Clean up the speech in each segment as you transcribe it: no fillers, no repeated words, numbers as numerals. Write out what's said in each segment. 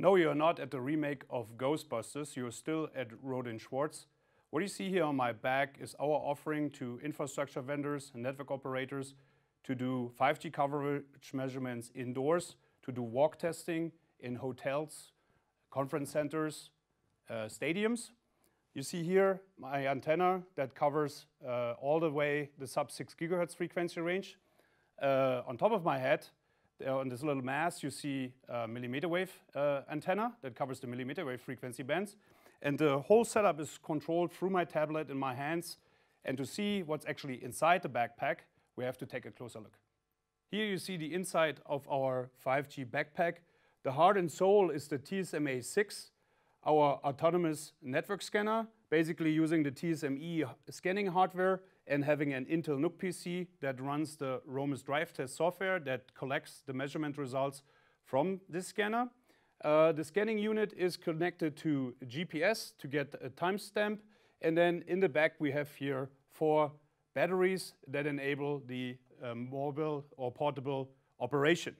No, you're not at the remake of Ghostbusters, you're still at Roland Schwartz. What you see here on my back is our offering to infrastructure vendors and network operators to do 5G coverage measurements indoors, to do walk testing in hotels, conference centers, stadiums. You see here my antenna that covers all the way the sub 6 GHz frequency range. On top of my head, on this little mass, you see a millimeter wave antenna that covers the millimeter wave frequency bands. And the whole setup is controlled through my tablet in my hands. And to see what's actually inside the backpack, we have to take a closer look. Here you see the inside of our 5G backpack. The heart and soul is the TSME 6, our autonomous network scanner, basically using the TSME scanning hardware and having an Intel NUC PC that runs the ROMES drive test software that collects the measurement results from this scanner. The scanning unit is connected to GPS to get a timestamp, and then in the back we have here 4 batteries that enable the mobile or portable operation.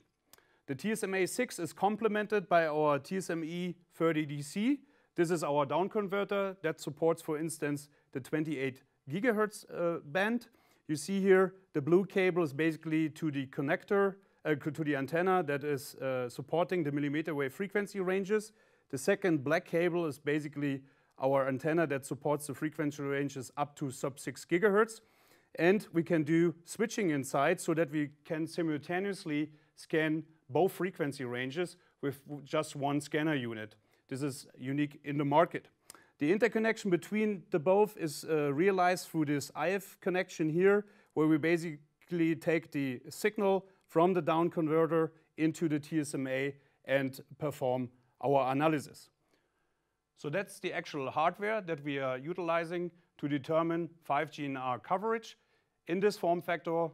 The TSME 6 is complemented by our TSME 30DC. This is our down converter that supports, for instance, the 28 gigahertz band. You see here the blue cable is basically to the connector, to the antenna that is supporting the millimeter wave frequency ranges. The second black cable is basically our antenna that supports the frequency ranges up to sub 6 gigahertz. And we can do switching inside so that we can simultaneously scan both frequency ranges with just one scanner unit. This is unique in the market. The interconnection between the both is realized through this IF connection here, where we basically take the signal from the down converter into the TSMA and perform our analysis. So that's the actual hardware that we are utilizing to determine 5G NR coverage in this form factor,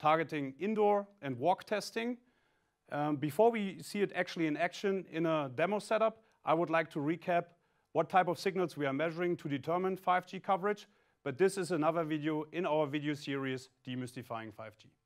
targeting indoor and walk testing. Before we see it actually in action in a demo setup, I would like to recap what type of signals we are measuring to determine 5G coverage, but this is another video in our video series, Demystifying 5G.